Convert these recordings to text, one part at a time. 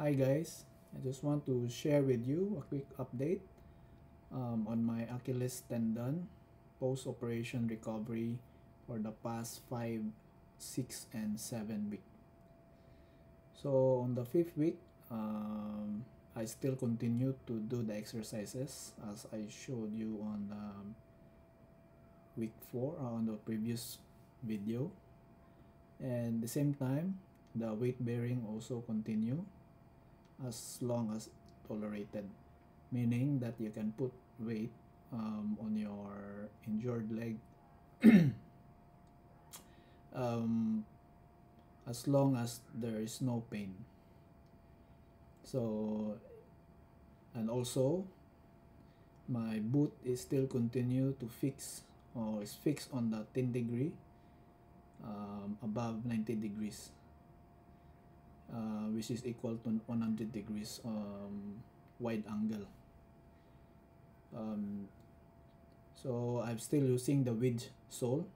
Hi guys, I just want to share with you a quick update on my Achilles tendon post-operation recovery for the past 5, 6, and 7 weeks. So on the 5th week, I still continue to do the exercises as I showed you on week 4 on the previous video, and at the same time the weight bearing also continue as long as tolerated, meaning that you can put weight on your injured leg as long as there is no pain. So, and also my boot is still continue to fix, or is fixed on the 10 degree above 90 degrees, which is equal to 100 degrees wide angle. So I'm still using the wedge sole.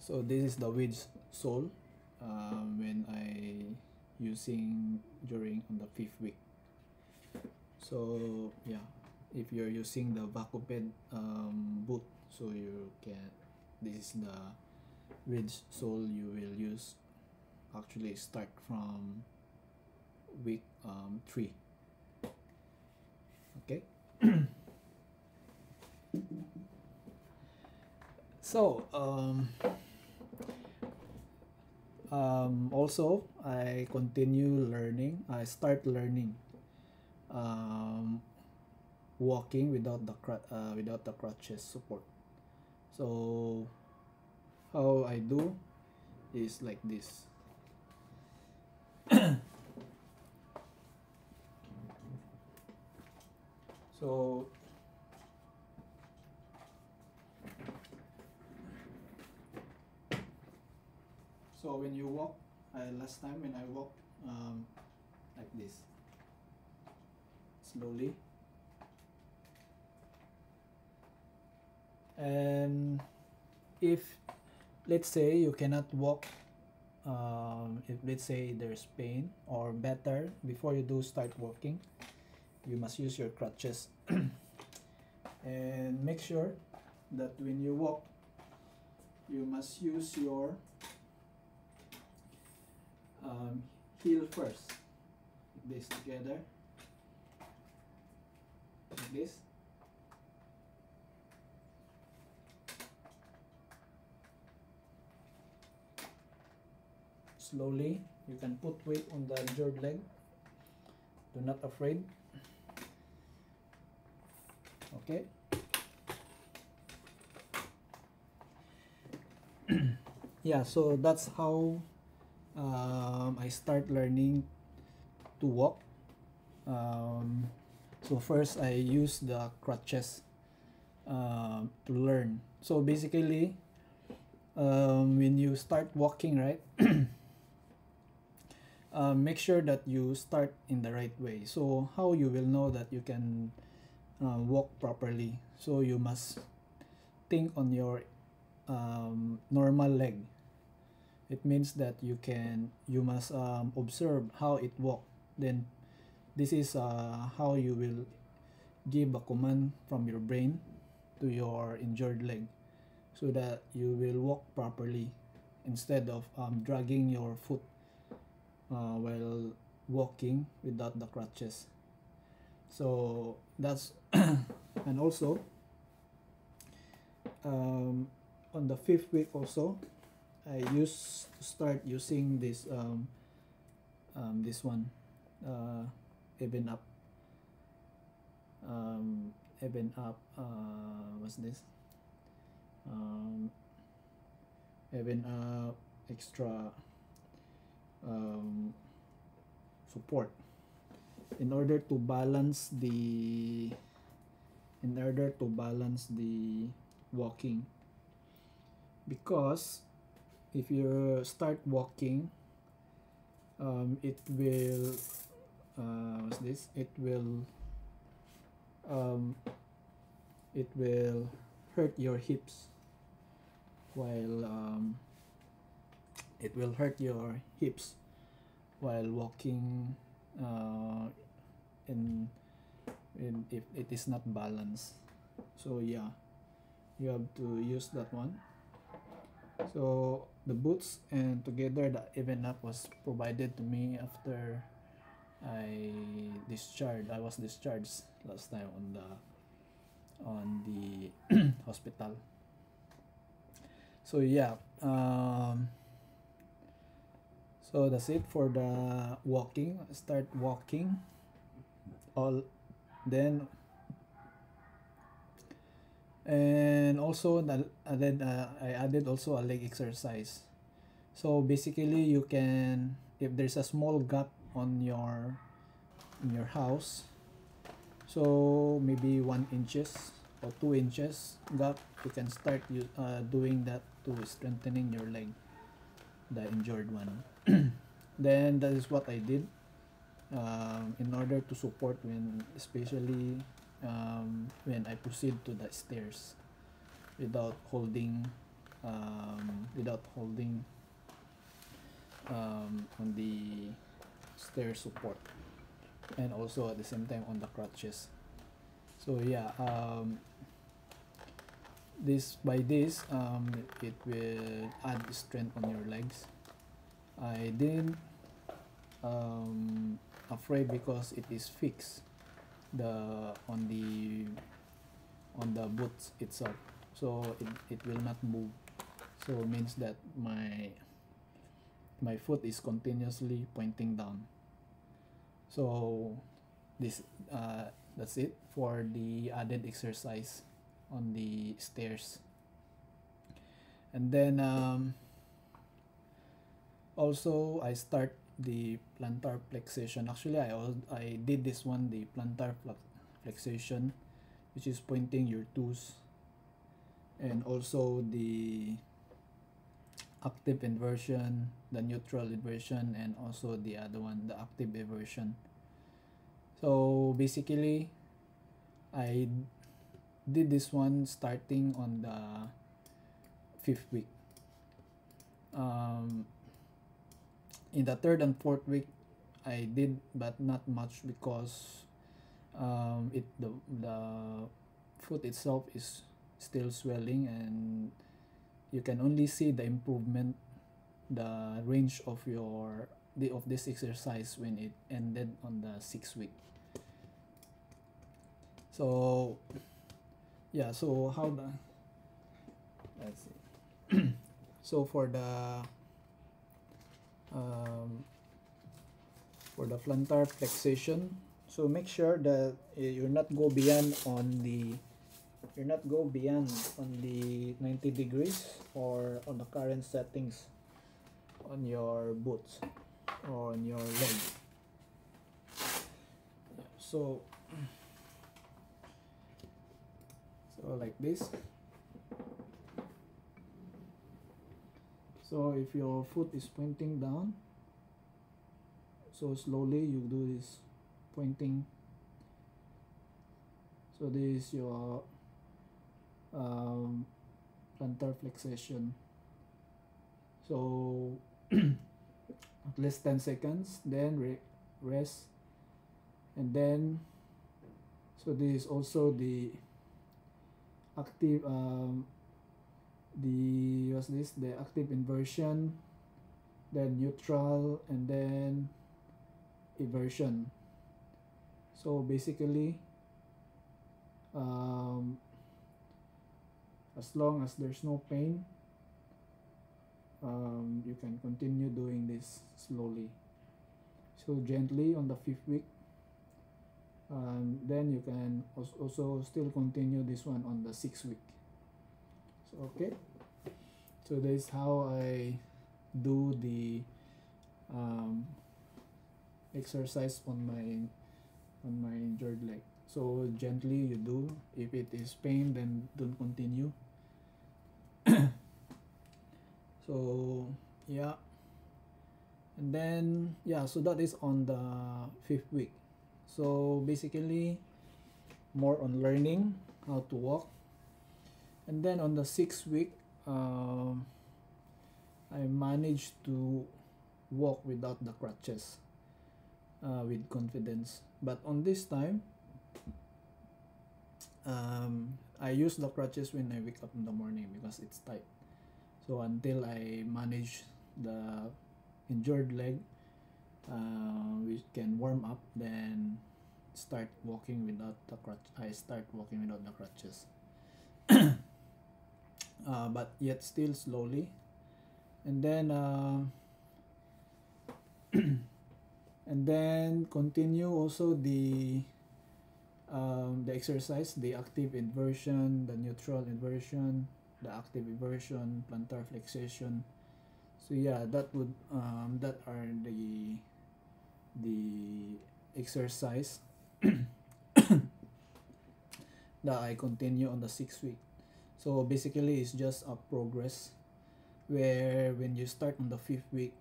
So this is the wedge sole when I using during on the 5th week. So yeah, if you're using the Vacoped boot, so you can, this is the wedge sole you will use. Actually start from week 3. Okay. So also I continue learning. I start learning walking without the crutches support. So how I do is like this. So when you walk, last time when I walk like this, slowly, and if let's say you cannot walk, if let's say there's pain, or better, before you do start walking, you must use your crutches and make sure that when you walk, you must use your heel first, like this, together, like this, slowly. You can put weight on the injured leg, do not afraid. Okay. Yeah, so that's how I start learning to walk. So first I use the crutches to learn. So basically when you start walking, right, make sure that you start in the right way. So how you will know that you can walk properly? So you must think on your normal leg. It means that you must observe how it walks. Then this is how you will give a command from your brain to your injured leg, so that you will walk properly instead of dragging your foot while walking without the crutches. So that's and also on the 5th week also, I start using this this one, even up extra support, in order to balance the walking. Because if you start walking, it will hurt your hips while it will hurt your hips while walking if it is not balanced. So yeah, you have to use that one. So the boots and together the Even Up was provided to me after I was discharged last time on the hospital. So yeah, so that's it for the walking. Start walking, I added also a leg exercise. So basically, you can, if there's a small gap on your house, so maybe 1 inches or 2 inches gap, you can start doing that to strengthening your leg, the injured one. Then that is what I did in order to support when, especially when I proceed to the stairs without holding on the stair support, and also at the same time on the crutches. So yeah, it will add strength on your legs. I didn't afraid because it is fixed on the boot itself, so it will not move. So it means that my foot is continuously pointing down. So that's it for the added exercise on the stairs. And then also I start the plantar flexion. Actually I did this one, the plantar flexion, which is pointing your toes, and also the active inversion, the neutral inversion, and also the other one, the active eversion. So basically I did this one starting on the 5th week. In the 3rd and 4th week I did, but not much, because the foot itself is still swelling, and you can only see the improvement, the range of this exercise when it ended on the 6th week. So yeah, so let's see. So for the plantar flexion, so make sure that you're not go beyond on the 90 degrees or on the current settings on your boots or on your leg. So like this. So if your foot is pointing down, so slowly you do this pointing. So this is your plantar flexion. So at least 10 seconds, then rest, and then so this is also the active the active inversion, then neutral, and then eversion. So basically as long as there's no pain, you can continue doing this slowly, so gently on the 5th week. Then you can also still continue this one on the 6th week. So okay, so this is how I do the exercise on my injured leg. So gently you do. If it is pain, then don't continue. So yeah, and then yeah, so that is on the 5th week. So basically more on learning how to walk. And then on the 6th week, I managed to walk without the crutches with confidence. But on this time, I use the crutches when I wake up in the morning because it's tight. So until I manage the injured leg, which can warm up, then start walking without the crutch. I start walking without the crutches. But yet still slowly. And then and then continue also the exercise, the active inversion, the neutral inversion, the active inversion, plantar flexion. So yeah, that would that are the exercise that I continue on the 6th week. So basically it's just a progress where when you start on the 5th week,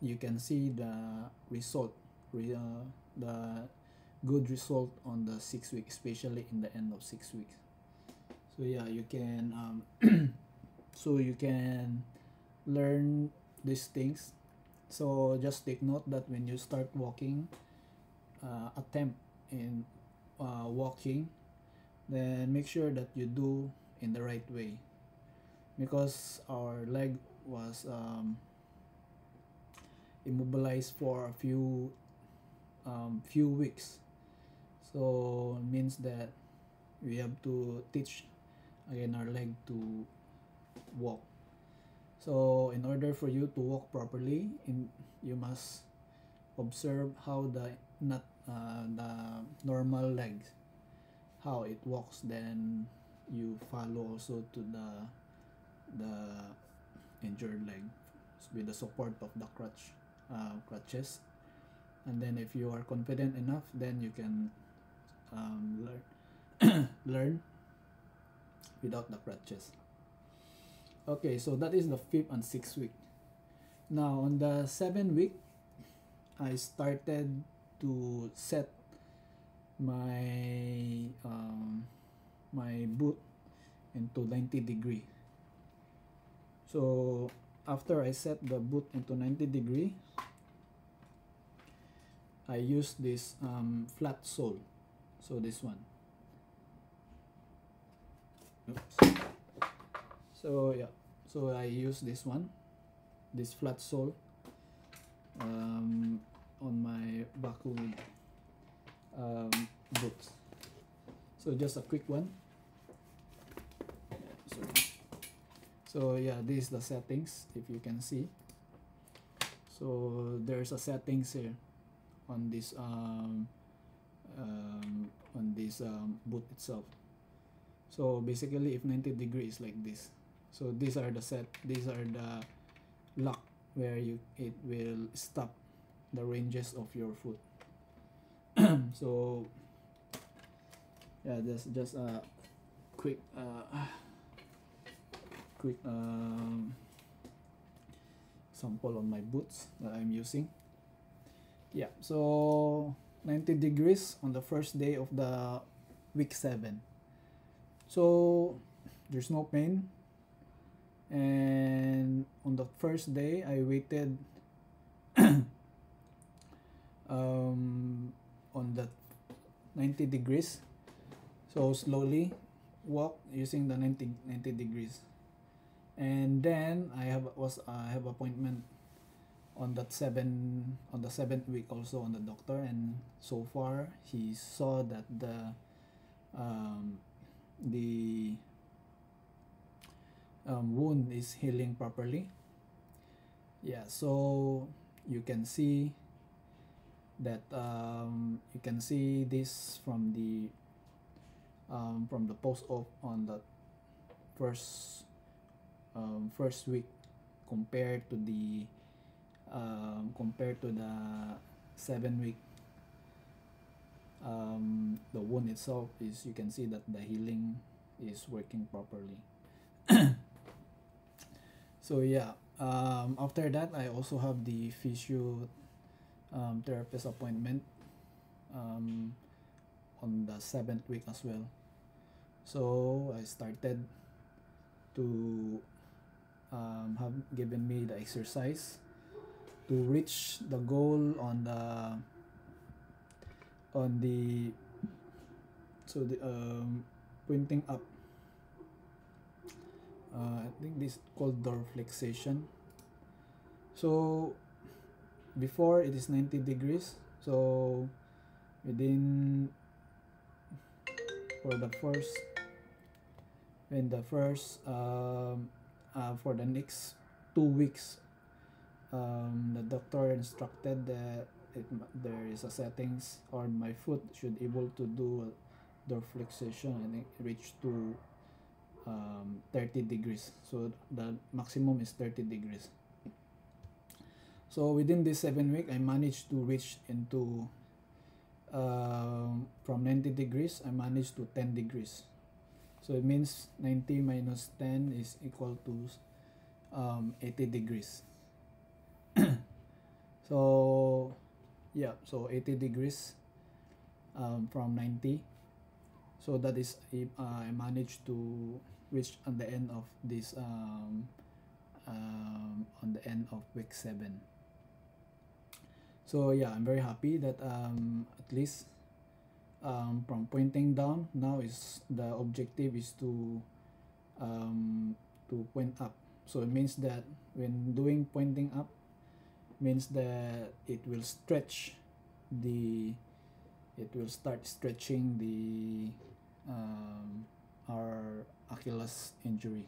you can see the result, the good result on the 6th week, especially in the end of 6 weeks. So yeah, you can so you can learn these things. So just take note that when you start walking, attempt in walking, then make sure that you do in the right way, because our leg was immobilized for a few weeks. So it means that we have to teach again our leg to walk. So in order for you to walk properly, you must observe how the normal leg, how it walks, then you follow also to the injured leg with the support of the crutches. And then if you are confident enough, then you can learn without the crutches. Okay, so that is the 5th and 6th week. Now on the 7th week, I started to set my my boot into 90 degree. So after I set the boot into 90 degree, I use this flat sole. So this one. Oops. So yeah, so I use this one, this flat sole on my Bakui boots. So just a quick one. So yeah, this is the settings, if you can see. So there's a settings here on this boot itself. So basically, if 90 degrees like this, so these are the set, these are the lock where it will stop the ranges of your foot. So yeah, that's just a quick sample on my boots that I'm using. Yeah, so 90 degrees on the first day of the week 7. So there's no pain, and on the first day I waited on the 90 degrees. So slowly walk using the 90 degrees, and then I have appointment on that the 7th week also on the doctor, and so far he saw that the wound is healing properly. Yeah, so you can see that you can see this from the post-op on the first week compared to the 7th week. The wound itself is, you can see that the healing is working properly. So yeah, after that I also have the physiotherapist appointment on the 7th week as well. So I started to have given me the exercise to reach the goal on the pointing up. I think this is called dorsiflexion. So before it is 90 degrees. So for the next 2 weeks, the doctor instructed that there is a settings on my foot should able to do dorsiflexion and reach to 30 degrees. So the maximum is 30 degrees. So within this 7 weeks, I managed to reach into from 90 degrees, I managed to 10 degrees. So it means 90 minus 10 is equal to 80 degrees. So yeah, so 80 degrees from 90. So that is, I managed to reach on the end of this, on the end of week 7. So yeah, I'm very happy that at least from pointing down, now is the objective is to point up. So it means that when doing pointing up, means that it will stretch the, it will start stretching the our Achilles injury.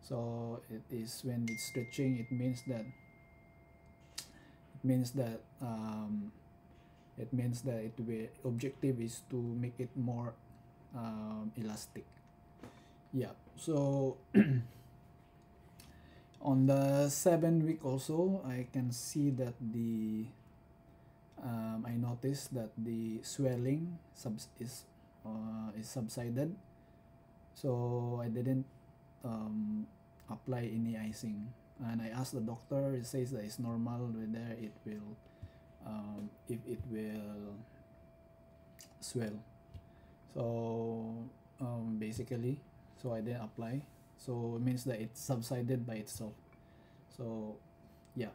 So it is, when it's stretching, it means that the objective is to make it more elastic. Yeah, so on the 7th week also, I can see that the I noticed that the swelling is subsided, so I didn't apply any icing. And I asked the doctor, he says that it's normal, whether it will, if it will swell. So basically, so I didn't apply. So it means that it's subsided by itself. So yeah.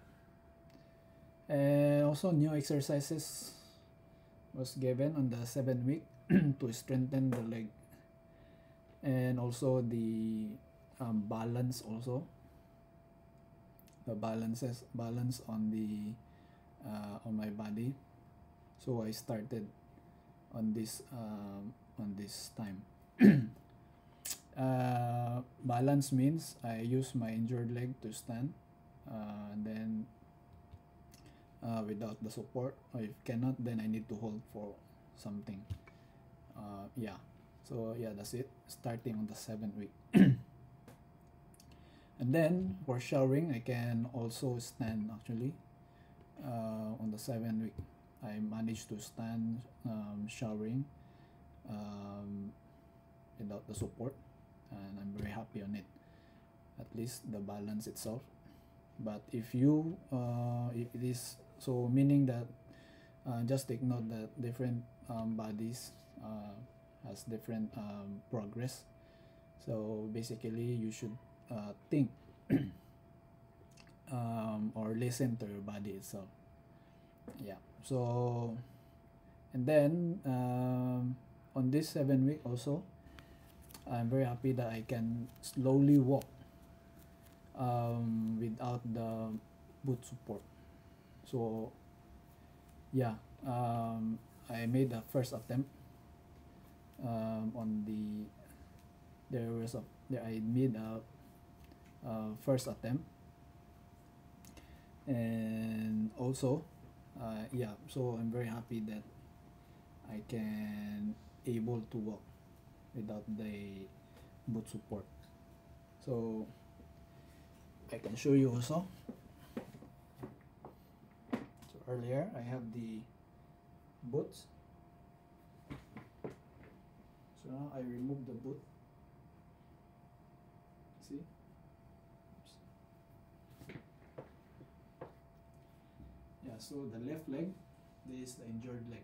And also new exercises was given on the 7th week to strengthen the leg. And also the balance also. The balance on the on my body. So I started on this time. Balance means I use my injured leg to stand, and then without the support, or if cannot, then I need to hold for something. Yeah, so yeah, that's it, starting on the 7th week. And then for showering, I can also stand actually. On the 7th week, I managed to stand showering without the support, and I'm very happy on it. At least the balance itself. But if you, if it is, so meaning that just take note that different bodies has different progress. So basically, you should think or listen to your body itself. Yeah, so and then on this 7th week also, I'm very happy that I can slowly walk without the boot support. So yeah, I made the first attempt on the, I made a first attempt, and also yeah, so I'm very happy that I can able to walk without the boot support. So I can show you also. So earlier I have the boots, so now I remove the boot. See? So the left leg, this is the injured leg.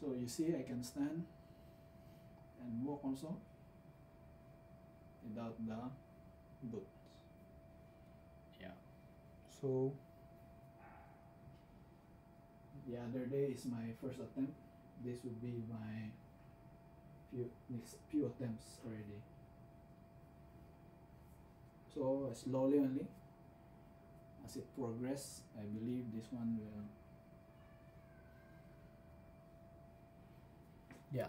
So you see, I can stand and walk also. without the boots. Yeah. So the other day is my first attempt. This would be my few attempts already. So slowly only, as it progresses, I believe this one will. Yeah.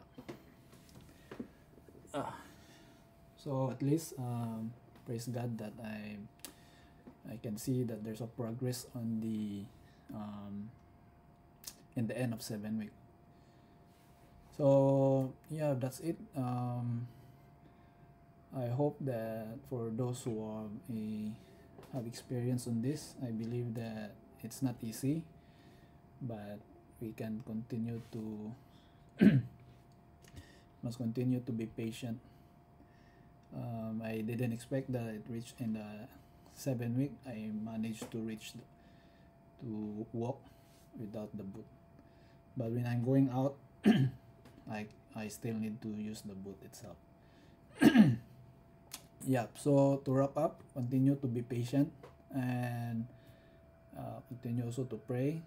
So at least praise God that I can see that there's a progress on the in the end of 7 weeks. So yeah, that's it. I hope that for those who are have experience on this, I believe that it's not easy, but we can continue to must continue to be patient. I didn't expect that it reached in the 7 week. I managed to reach to walk without the boot, but when I'm going out, I still need to use the boot itself. Yeah. So to wrap up, continue to be patient and continue also to pray,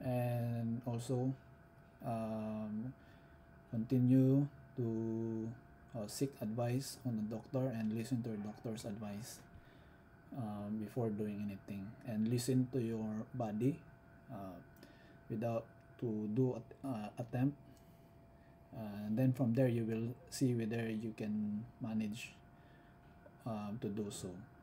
and also continue to seek advice on the doctor and listen to your doctor's advice before doing anything, and listen to your body without to do attempt, and then from there you will see whether you can manage to do so.